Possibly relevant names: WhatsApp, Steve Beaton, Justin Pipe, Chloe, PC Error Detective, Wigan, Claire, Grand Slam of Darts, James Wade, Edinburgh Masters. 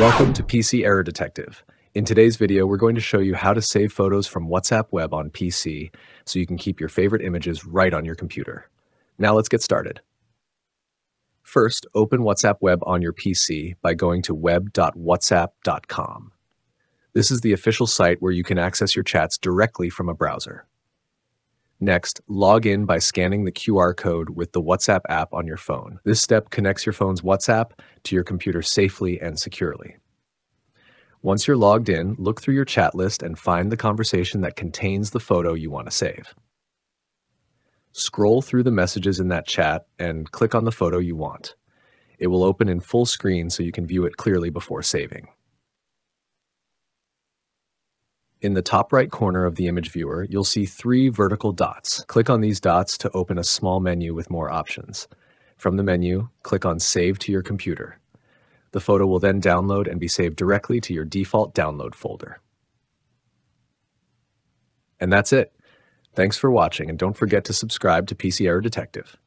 Welcome to PC Error Detective. In today's video, we're going to show you how to save photos from WhatsApp Web on PC so you can keep your favorite images right on your computer. Now let's get started. First, open WhatsApp Web on your PC by going to web.whatsapp.com. This is the official site where you can access your chats directly from a browser. Next, log in by scanning the QR code with the WhatsApp app on your phone. This step connects your phone's WhatsApp to your computer safely and securely. Once you're logged in, look through your chat list and find the conversation that contains the photo you want to save. Scroll through the messages in that chat and click on the photo you want. It will open in full screen so you can view it clearly before saving. In the top right corner of the image viewer, you'll see three vertical dots. Click on these dots to open a small menu with more options. From the menu, click on Save to your computer. The photo will then download and be saved directly to your default download folder. And that's it. Thanks for watching, and don't forget to subscribe to PC Error Detective.